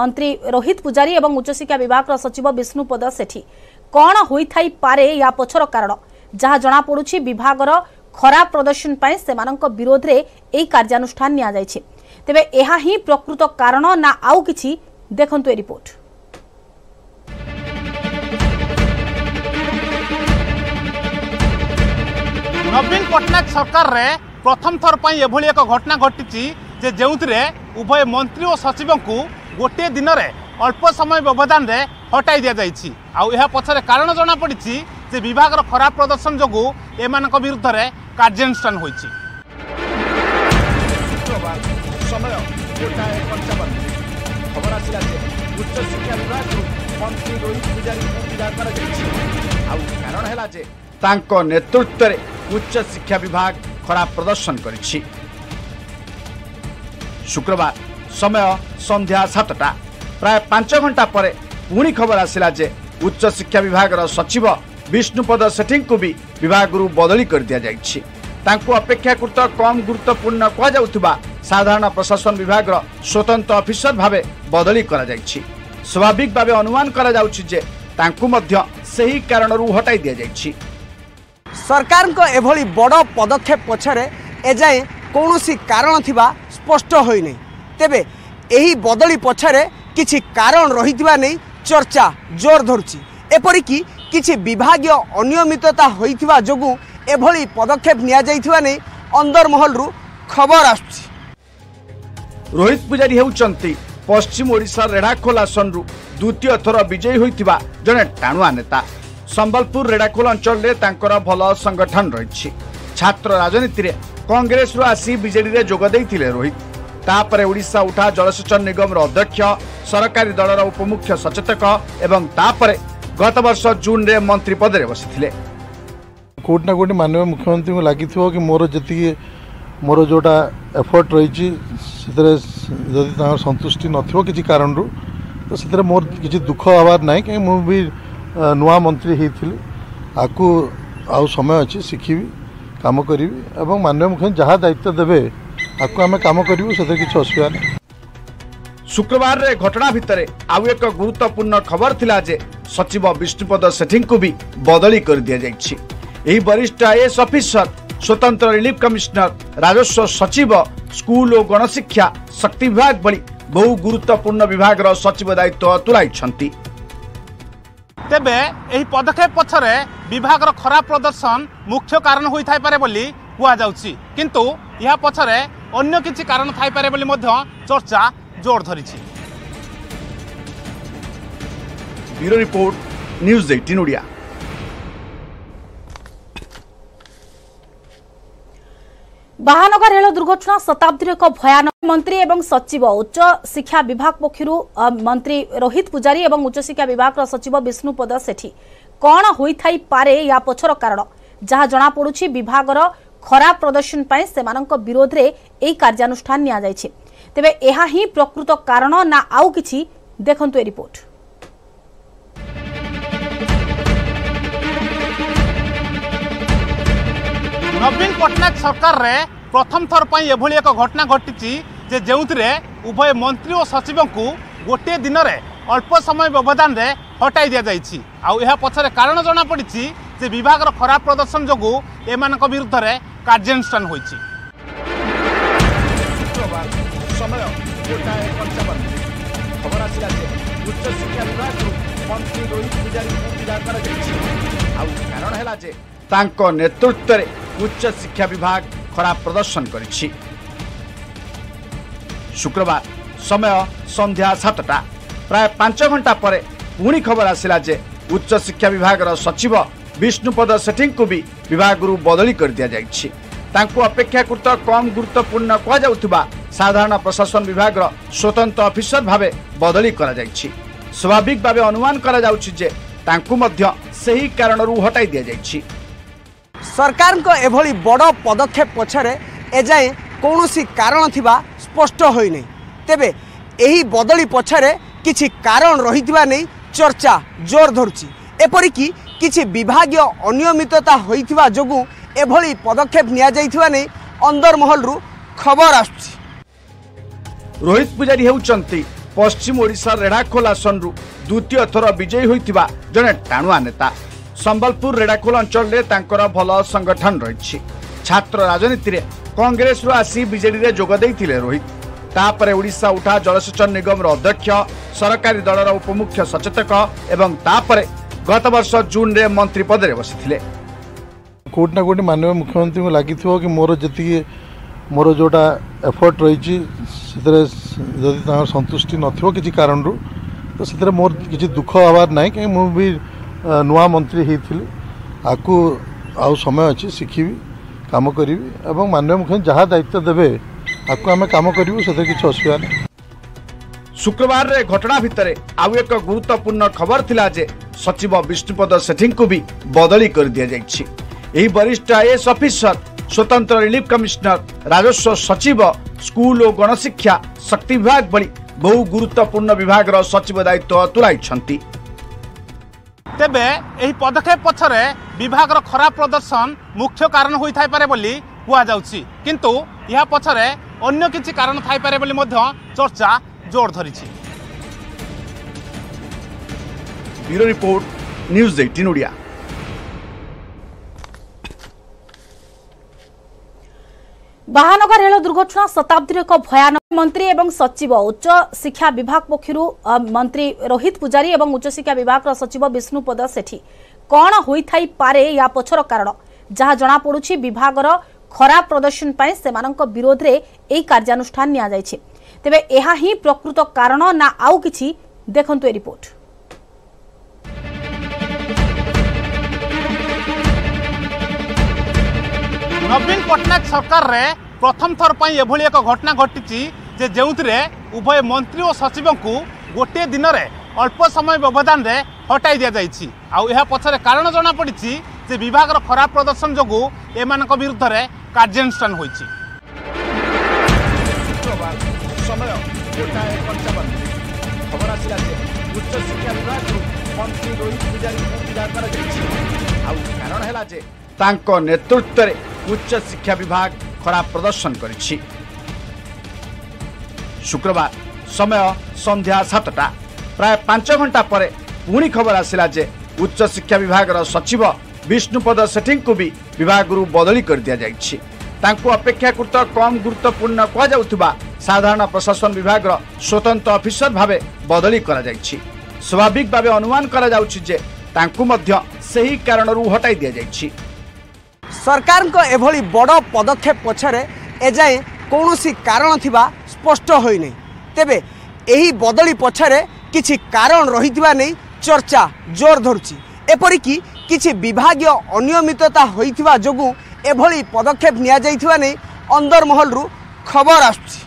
मंत्री रोहित पुजारी और उच्च शिक्षा विभाग सचिव विष्णुपद सेठी कौन होई पारे या पछर कारण जहां जना पड़ुछि विभाग खराब प्रदर्शन पर सेमानक विरोध रे एई कार्यानुष्ठान निया जाइछि। तेबे एहा ही प्रकृत कारण ना आउ किछि, देखंतु ए रिपोर्ट। नवीन पटनायक सरकार रे प्रथम थर पर एभली एक घटना घटी जे जो उभय मंत्री और सचिव को गोटे दिन में अल्प समय व्यवधान रे हटाई दि जाइए। आह पछरे कारण जना पड़ी जे विभाग खराब प्रदर्शन जो एम विरुद्ध रे कार्यानुष्ठान हो। खबर आसला उच्च शिक्षा विभाग मंत्री रोहित पुजारी कारण नेतृत्व में उच्च शिक्षा विभाग खराब प्रदर्शन करिछि। शुक्रवार समय संध्या सातटा प्राय पांच घंटा पर पुणी खबर आसला जे उच्च शिक्षा विभाग सचिव विष्णुपद सेठी को भी विभाग बदली कर दिया जाइछि। तांको अपेक्षाकृत कम गुरुत्वपूर्ण कहुवा साधारण प्रशासन विभाग स्वतंत्र अफिसर भावे बदली करा जाइछि। स्वाभाविक भावे अनुमान करा जाउछि जे तांको मध्य सही कारण हटाई दि जाइछि। सरकार को एभली बड़ पदक्षेप पछरे एजाए कौनसी कारण थिबा स्पष्ट होई नै। तेबे एही बदली पछरे किछि कारण रहिथिबा नै चर्चा जोर धरुछि। एपरिकि किछि विभागीय अनियमितता होइथिबा जोगु एभली पदक्षेप निया जाइथिबा नै अंदरमहलरु खबर आसुछि। रोहित पुजारी हेउचंती पश्चिम ओडिशा रेढ़ाखोल आसनरु द्वितीय थर विजयी होइथिबा जने टाणुआ नेता। संबलपुर रेढ़ाखोल अंचल रे तांकर भल संगठन रहिछि। छात्र राजनीति रे कांग्रेस रु आसी बीजेडी रे जोग दैथिले रोहित। तापरे ओडिशा उठा जलसेचन निगम रो अध्यक्ष सरकारी दलर उपमुख्य सचेतक एवं तापरे गत वर्ष जून रे मंत्री पदरे बसिथिले। कोटना कोटी माननीय मुख्यमंत्री को लगी थो कि मोर जी मोर जोटा एफर्ट रही संतुष्टि नथिबो किछि कारण रू तो से मोर किछि दुख हबार नाई कि मु भी नुआ मंत्री हेइथिली। आकु आउ समय अछि शिखिबी काम करिबी एवं माननीय मुख्यमंत्री जहाँ दायित्व देबे आकु आमे काम करिबो सेते किछि असुविधा नै। शुक्रवार रे घटना भितर आउ एक गुरुत्वपूर्ण खबर थिला जे सचिव विष्णुपद सेठी को भी बदली कर दिया जाइछि। एही वरिष्ठ आईएएस अफिसर स्वतंत्र रिलीफ कमिश्नर राजस्व सचिव स्कूल और गणशिक्षा शक्ति विभाग भली बहु गुरुत्वपूर्ण विभाग रो सचिव दायित्व तुलाइछंती। तेबे एही पदक्षेप पछरे विभाग रो खराब प्रदर्शन मुख्य कारण होई थाय पारे बोली कुआ जाउछि किंतु या पछरे अन्य किछि कारण थाय पारे बोली मध्य चर्चा जोर धरिछि। ब्यूरो रिपोर्ट न्यूज अठारह ओडिया। बाहानगा रेल दुर्घटना शताब्दी एक भयानक मंत्री एवं सचिव उच्च शिक्षा विभाग पक्ष मंत्री रोहित पुजारी एवं उच्च शिक्षा विभाग सचिव विष्णुपद सेठी कौन होई थाई पारे या पछर कारण जहां जना पड़ुछि विभाग खराब प्रदर्शन पाए सेमानक विरोध रे एई कार्यानुष्ठान निया जायछि। तेबे एहा ही प्रकृत कारण ना आउ किछि देखंतु ए रिपोर्ट। नवीन पटनायक सरकार रे प्रथम थर पर एभली एक घटना घटी जे जो उभय मंत्री और सचिव को गोटे दिन में अल्प समय व्यवधान रे हटाई दि जाइछि। आउ एहा पछरे कारण जना पड़ी जे विभाग रो खराब प्रदर्शन जोगु एमानक विरुद्ध रे कार्यानुष्ठान होइछि। खबर आसिला जे उच्च शिक्षा विभाग मंत्री रोहित पुजारी को विदा करा जाइछि। आउ कारण हैला जे तांको नेतृत्व रे उच्च शिक्षा विभाग खराब प्रदर्शन करिछि। शुक्रवार समय संध्या सातटा प्राय पांच घंटा पर पुणी खबर आसला जे उच्च शिक्षा विभाग सचिव विष्णुपद सेठी को भी विभाग बदली कर दिया जाइछि। तांको अपेक्षाकृत कम गुरुत्वपूर्ण कहुवा साधारण प्रशासन विभाग स्वतंत्र अफिसर भावे बदली करा जाइछि। स्वाभाविक भावे अनुमान करा जाउछि जे तांको मध्य सही कारण हटाई दि जाइछि। सरकार को एभली बड़ पदक्षेप पछरे एजाए कौनसी कारण थिबा स्पष्ट होई नै। तेबे एही बदली पछरे किछि कारण रहिथिबा नै चर्चा जोर धरुछि। एपरिकि किछि विभागीय अनियमितता होइथिबा जोगु एभली पदक्षेप निया जाइथिबा नै अंदरमहलरु खबर आसुछि। रोहित पुजारी हेउचंती पश्चिम ओडिशा रेढ़ाखोल आसनरु द्वितीय थर विजयी होइथिबा जने टाणुआ नेता। संबलपुर रेढ़ाखोल अंचल रे तांकर भल संगठन रहिछि। छात्र राजनीति रे कांग्रेस रु आसी बीजेडी रे जोग दैथिले रोहित। तापरे ओडिशा उठा जलसेचन निगम रो अध्यक्ष सरकारी दलर उपमुख्य सचेतक एवं तापरे गत वर्ष जून रे मंत्री पदरे बसिथिले। कोटना कोटी माननीय मुख्यमंत्री को लगी थो कि मोर जति मोर जोटा एफर्ट रही संतुष्टि नथिबो किछि कारण रू तो से मोर किछि दुख हबार नाई कि मु भी नुआ मंत्री हेइथिली। आकु आउ समय अछि शिखिबी काम करिबी एवं माननीय मुख्यमंत्री जहाँ दायित्व देबे आकु आमे काम करिबो सेते किछि असुविधा नै। शुक्रवार रे घटना भितर आउ एक गुरुत्वपूर्ण खबर थिला जे सचिव विष्णुपद सेठी को भी बदली कर दिया जाइछि। एही वरिष्ठ आईएएस अफिसर स्वतंत्र रिलीफ कमिश्नर, राजस्व सचिव, स्कूल और गणशिक्षा, शक्ति विभाग भली बहु गुरुत्वपूर्ण विभाग सचिव दायित्व तुलाइछंती। तेबे एही पदक्षेप पछरे विभाग खराब प्रदर्शन मुख्य कारण होइथाय पारे बोली कुआ जाउछि, किंतु या पछरे अन्य किछि कारण थाय पारे बोली मध्य चर्चा जोर धरिछि। ब्यूरो रिपोर्ट, न्यूज अठारह ओडिया। बाहानगर रेल दुर्घटना शताब्दी एक भयानक। मंत्री एवं सचिव उच्च शिक्षा विभाग पक्ष मंत्री रोहित पुजारी एवं उच्च शिक्षा विभाग सचिव विष्णु पद सेठी कौन होई पारे या पछर कारण जहाँ जना पड़ुछि विभागर खराब प्रदर्शन पर सेमानक विरोध रे एई कार्यानुष्ठान निया जायछि। तेबे एहा ही प्रकृत कारण ना आउ किछि, देखंतु ए रिपोर्ट। नवीन पटनायक सरकार रे प्रथम थर पई एभली एक घटना घटी जे जेउतरे उभय मंत्री और सचिव को गोटे दिन रे अल्प समय व्यवधान रे हटाई दिया जाइछि। आउ एहा पछरे कारण जना पड़िछि जे विभाग रो खराब प्रदर्शन जगु एमानक विरुद्ध रे कार्यानुष्ठान होइछि। समय एक सौ पचपन खबर आसिला जे उच्च शिक्षा विभाग मंत्री रोहित पुजारी को विदा करा जाइछि। आउ कारण हैला जे तांको नेतृत्व रे उच्च शिक्षा विभाग खराब प्रदर्शन करिछि। शुक्रवार समय संध्या सातटा प्राय पांच घंटा परे पुणी खबर आसिला जे उच्च शिक्षा विभाग सचिव विष्णुपद सेठी को भी विभाग बदली कर दिया जाइछि। तांको अपेक्षाकृत कम गुरुत्वपूर्ण कह जाउथबा साधारण प्रशासन विभाग स्वतंत्र अफिसर भावे बदली करा जाइछि। स्वाभाविक भावे अनुमान करा जाउछि जे तांको मध्य सही कारणरू हटाई दिया जाइछि। सरकार को एभली बड़ पदक्षेप पछरे एजाए कौनसी कारण थिबा स्पष्ट होई नै। तेबे एही बदली पछरे किछि कारण रहिथिबा नै चर्चा जोर धरुछि। एपरि कि किछि विभागीय अनियमितता होइथिबा जगु एभली पदक्षेप निया जाइथिबा नै अंदरमहल रु खबर आछि।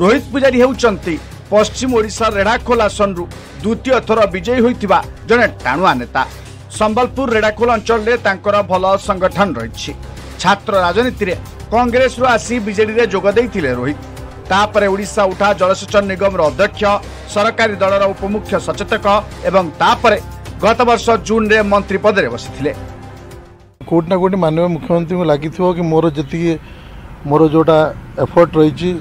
रोहित पुजारी हेउचंती पश्चिम ओडिशा रेढाखोल आसन रु द्वितीय थर विजयी होइथिबा जने टाणुआ नेता। संबलपुर रेडाखोल अंचल में भल संगठन रही। छात्र राजनीति रे कांग्रेस रु आसी बीजेडी रे जोग देइथिले रोहित। तापरे ओडिशा उठा जलसेचन निगम अध्यक्ष, सरकारी दलर उपमुख्य सचेतक एवं तापरे गत वर्ष जून रे मंत्री पदरे बसिथिले। कोट ना कोट माननीय मुख्यमंत्री को लागी थो कि मोर जति मोर जोटा एफर्ट रही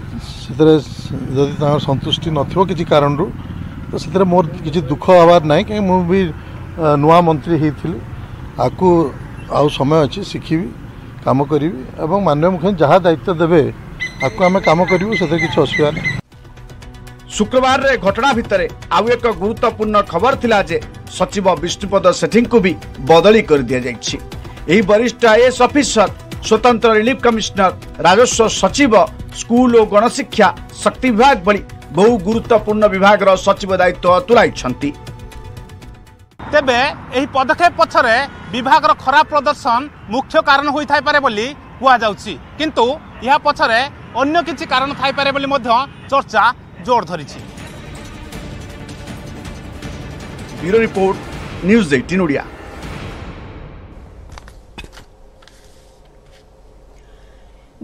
संतुष्टि नथिबो किछि कारण रु तो सेतरे मोर किछि दुख आवार नाही कि मु भी नुआ मंत्री होती आकु आउ समय अच्छी शिखिबी कम करी एवं माननीय मुख्यमंत्री जहाँ दायित्व देवे आपको आम कम करूँ से किसी असुविधा नहीं। शुक्रवार रे घटना भितर आउ एक गुरुत्वपूर्ण खबर थिला जे सचिव विष्णुपद सेठी को भी बदली कर दिया जाइछि। एही वरिष्ठ आईएएस अफिसर, स्वतंत्र रिलीफ कमिश्नर, राजस्व सचिव, स्कूल और गणशिक्षा, शक्ति विभाग भली बहु गुरुत्वपूर्ण विभाग सचिव दायित्व तुलाइछंती। तेबे एही पदक्षेप पछरे विभाग रो खराब प्रदर्शन मुख्य कारण होइथाय पारे बोली कुआ जाउछि, किंतु या पछरे अन्य किछि कारण थाय पारे बोली मध्य चर्चा जोर धरिछि। ब्यूरो रिपोर्ट, न्यूज अठारह ओडिया।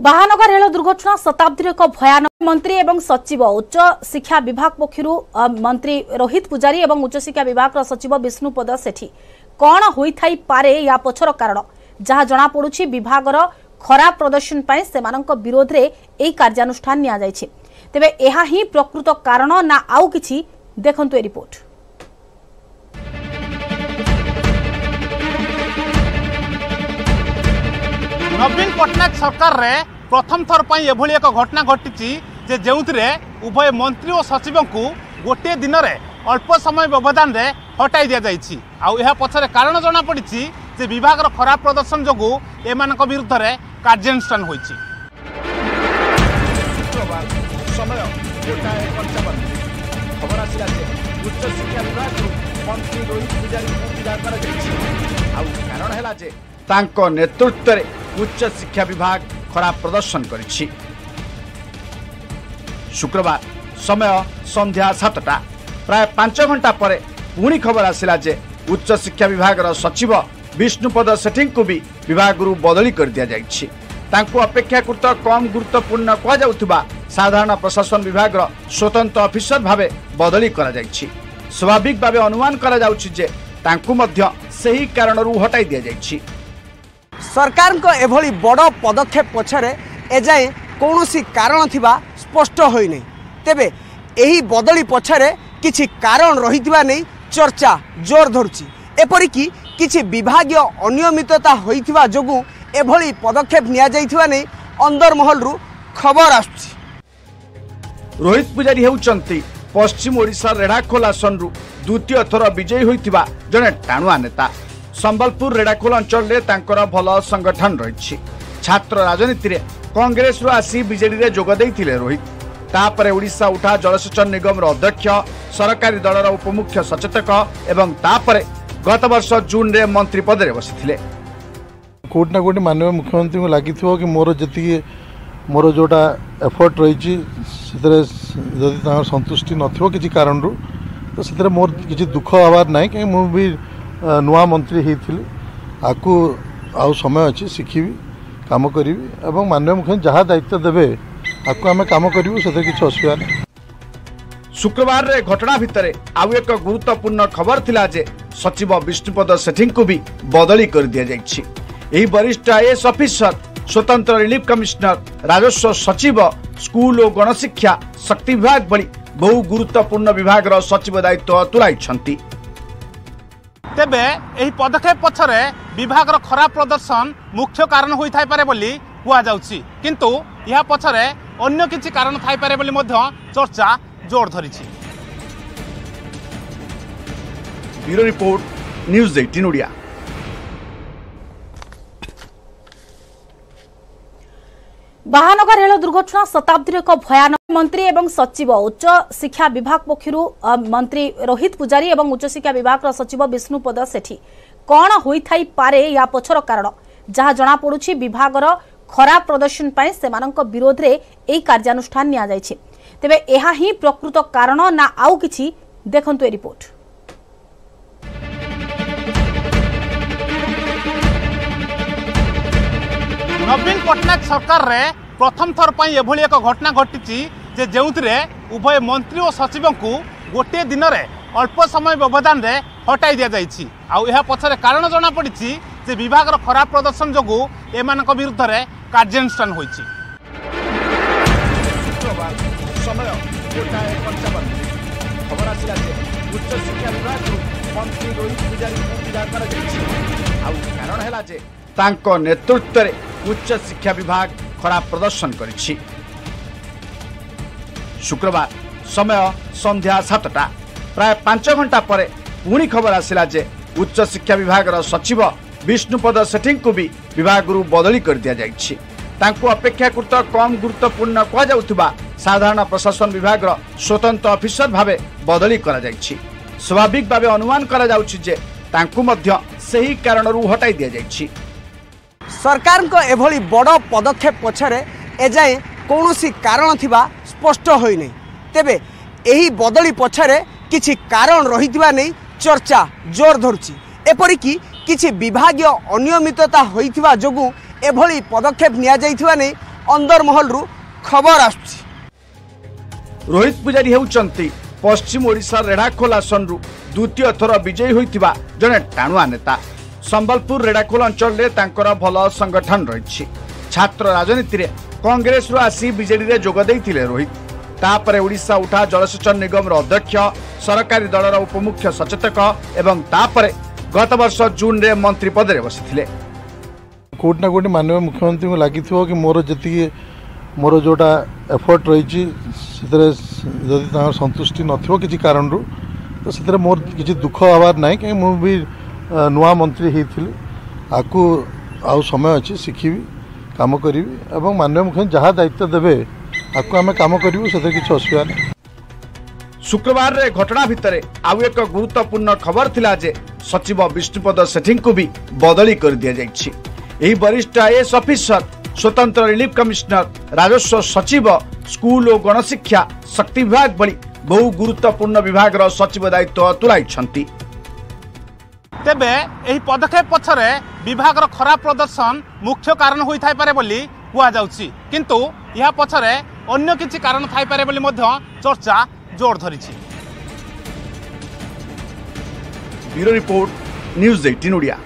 बाहानगर रेल दुर्घटना शताब्दी एक भयानक। मंत्री एवं सचिव उच्च शिक्षा विभाग पक्ष मंत्री रोहित पुजारी एवं उच्च शिक्षा विभाग सचिव विष्णु पद सेठी कौन होई पारे या पछर कारण जहाँ जना पड़ुछि विभागर खराब प्रदर्शन पर सेमानक विरोध रे एई कार्यानुष्ठान निया जायछि। तेबे एहा ही प्रकृत कारण ना आउ किछि, देखंतु ए रिपोर्ट। नवीन पटनायक सरकार रे प्रथम थर पई एभली एक घटना घटी जे जेउतरे उभय मंत्री और सचिव को गोटे दिन रे अल्प समय व्यवधान रे हटाई दिया जाइछि। आउ एहा पछरे कारण जना पड़िछि जे विभाग रो खराब प्रदर्शन जगु एमानक विरुद्ध रे कार्यानुष्ठान होइछि। समय एक सौ पचपन खबर आसिला जे उच्च शिक्षा विभाग मंत्री रोहित पुजारी को विदा करा जाइछि। आउ कारण हैला जे तांको नेतृत्व रे उच्च शिक्षा विभाग खराब प्रदर्शन करिछि। शुक्रवार समय संध्या सातटा प्राय पांच घंटा परे पुणी खबर आसिला जे उच्च शिक्षा विभाग सचिव विष्णुपद सेठी को भी विभाग बदली कर दि जाएगी। अपेक्षाकृत कम गुरुत्वपूर्ण कहुवा साधारण प्रशासन विभाग स्वतंत्र अफिसर भाव बदली कर स्वाभाविक भाव अनुमान कारण हटाई दि जाएगी। सरकार को एभली बड़ पदक्षेप पछरे एजाए कौन कारण थिबा स्पष्ट होई नै। तेबे एही बदली पछरे किछि कारण रहिथिबा नै चर्चा जोर धरुछि। एपरि कि किछि विभागीय अनियमितता होइथिबा जोगु एभली पदक्षेप निया जाइथिबा नै अंदर महलरु खबर आसुछि। रोहित पुजारी हेउचंती पश्चिम ओडिशा रेढ़ाखोल आसन रु द्वितीय थर विजयी होइथिबा जने टाणुआ नेता। संबलपुर रेढ़ाखोल अंचल रे तांकर भल संगठन रहिछि। छात्र राजनीति रे कांग्रेस रु आसी बीजेडी रे जोग देइथिले रोहित। तापरे ओडिशा उठा जलसेचन निगम अध्यक्ष सरकारी दलर उपमुख्य सचेतक एवं तापरे गत वर्ष जून रे मंत्री पद रे बसिथिले। कोटना कोटी माननीय मुख्यमंत्री को लागी थो कि मोर जति मोर जोटा एफर्ट रही छि सेतरे जदि तार संतुष्टि नथिबो किछि कारण रु तो सेतरे मोर किछि दुख आवार नै कि मु भी नुवा मंत्री हेथिले। आकु आउ समय अछि सिखिबी काम करिबी एवं माननीय मुख्यमंत्री जहा दायित्व देबे आपको हमें काम करिबो सेते किछ असुविधा नै। शुक्रवार रे घटना भितरे आउ एक गुरुत्वपूर्ण खबर थिला जे सचिव विष्णुपद सेठी को भी बदली कर दि जाएगी। एही वरिष्ठ आईएएस अफिसर स्वतंत्र रिलीफ कमिश्नर राजस्व सचिव स्कूल और गणशिक्षा शक्ति विभाग भली बहु गुरुत्वपूर्ण विभाग रो सचिव दायित्व तुलाइछंती। तेबे एही पदक्षेप पछरे विभाग रो खराब प्रदर्शन मुख्य कारण होई थाई पारे बोली कुआ जाउची किंतु या पछरे अन्य किछि कारण थाई पारे बोली मध्य चर्चा जोर धरी छी। ब्यूरो रिपोर्ट न्यूज अठारह ओडिया। बाहानगा रेल दुर्घटना शताब्दी एक भयानक मंत्री एवं सचिव उच्च शिक्षा विभाग पक्ष मंत्री रोहित पुजारी एवं उच्च शिक्षा विभाग सचिव विष्णुपद सेठी कौन होई थाई पारे या पछर कारण जहाँ जना पड़ुछि विभाग खराब प्रदर्शन पर सेमानक विरोध रे एई कार्यानुष्ठान निया जाय छी। तेबे एहा ही प्रकृत कारण ना आउ किछि देखंतु ए रिपोर्ट। नवीन पटनायक सरकार रे प्रथम थर पई एभली एक घटना घटिछि जे जेउतरे उभय मंत्री और सचिव को गोटे दिन रे अल्प समय व्यवधान रे हटाई दिया जाइछि। आ एहा पछरे कारण जना पड़िछि जे विभाग रो खराब प्रदर्शन जोगु एमानक विरुद्ध रे कार्यानुष्ठान होइछि। समय गोटाए पंचावन खबर आसला जे उच्च शिक्षा विभाग मंत्री रोहित पुजारी को विदा कर दैछि। आ कारण हैला जे तांको नेतृत्व रे उच्च शिक्षा विभाग खराब प्रदर्शन करिछि। शुक्रवार समय संध्या सातटा प्राय पांच घंटा परे पुणी खबर आसला जे उच्च शिक्षा विभाग रो सचिव विष्णुपद सेठी को भी विभाग रु बदली कर दिया जाइछि। तांको अपेक्षाकृत कम गुरुत्वपूर्ण कहुवा साधारण प्रशासन विभाग स्वतंत्र अफिसर भाव बदली कर स्वाभाविक भाव अनुमान कारण हटाई दि जाएगी। सरकार को एभली बड़ पदक्षेप पछरे एजाए कौन कारण थिबा स्पष्ट होई नै। तेबे एही बदली पछरे किछि कारण रहिथिबा नै चर्चा जोर धरुछि। एपरि कि किछि विभागीय अनियमितता होइथिबा जोगु एभली पदक्षेप निया जाइथिबा नै अंदर महलरु खबर आसुछि। रोहित पुजारी हेउचंती पश्चिम ओडिशा रेढ़ाखोल आसन रु द्वितीय थर विजयी होइथिबा जने टाणुआ नेता। संबलपुर रेढ़ाखोल अंचल रे तांकर भल संगठन रहिछि। छात्र राजनीति रे कांग्रेस रु आसी बीजेडी रे जोग देइथिले रोहित। तापरे ओडिशा उठा जलसेचन निगम अध्यक्ष सरकारी दलर उपमुख्य सचेतक एवं तापरे गत वर्ष जून रे मंत्री पद रे बसिथिले। कोटना कोटी माननीय मुख्यमंत्री को लागी थो कि मोर जति मोर जोटा एफर्ट रही से संतुष्टि नथिबो किछि कारण रु तो सेतरे मोर किछि दुख आवार नै कि मु भी नुवा मंत्री हेथिले। आकु आउ समय अछि सिखिबी काम करिबी एवं माननीय मुख्यमंत्री जहा दायित्व देबे आपको हमें काम करिबो सेते किछि असुविधा नै। शुक्रवार रे घटना भितरे आउ एक गुरुत्वपूर्ण खबर थिला जे सचिव विष्णुपद सेठी को भी बदली कर दि जाएगी। एही वरिष्ठ आईएएस अफिसर स्वतंत्र रिलीफ कमिश्नर राजस्व सचिव स्कूल और गणशिक्षा शक्ति विभाग भली बहु गुरुत्वपूर्ण विभाग रो सचिव दायित्व तुलाइछंती। तेबे एही पदक्षेप पछरे विभाग खराब प्रदर्शन मुख्य कारण होइथाय पारे बोली कुआ जाउछि, किंतु या पछरे अन्य किछि कारण थाय पारे बोली मध्य चर्चा जोर धरिछि। ब्यूरो रिपोर्ट, न्यूज अठारह ओडिया।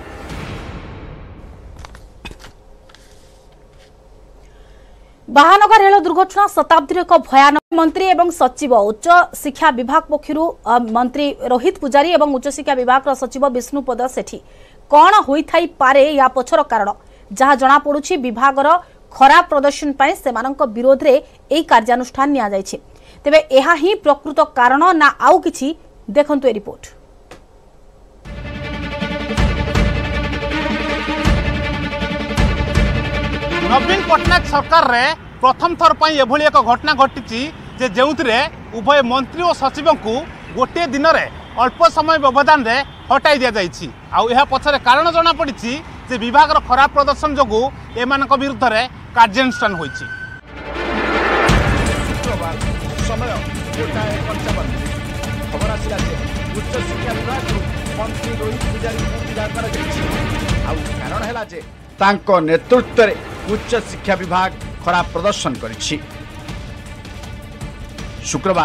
बाहानगा रेल दुर्घटना शताब्दी एक भयानक। मंत्री एवं सचिव उच्च शिक्षा विभाग पक्षर मंत्री रोहित पुजारी और उच्च शिक्षा विभाग सचिव विष्णु पद सेठी कौन होई पारे या पछर कारण जहां जनापड़ी विभाग खराब प्रदर्शन पर विरोध में यह कार्यानुष्ठान नि तेरे यह ही प्रकृत कारण ना आउ कि देखु ए रिपोर्ट। नवीन पटनायक सरकार रे प्रथम थर पर एभली एक घटना घटी जे जो उभय मंत्री और सचिव को गोटे दिन में अल्प समय व्यवधान में हटाई दि जाएगी। आ पछरे कारण जनापड़ी जे विभाग खराब प्रदर्शन जो एम विरुद्ध में कार्यानुष्ठान हो। खबर आसला उच्च शिक्षा विभाग मंत्री रोहित पुजारी कारण नेतृत्व में उच्च शिक्षा विभाग खराब प्रदर्शन करिछि। शुक्रवार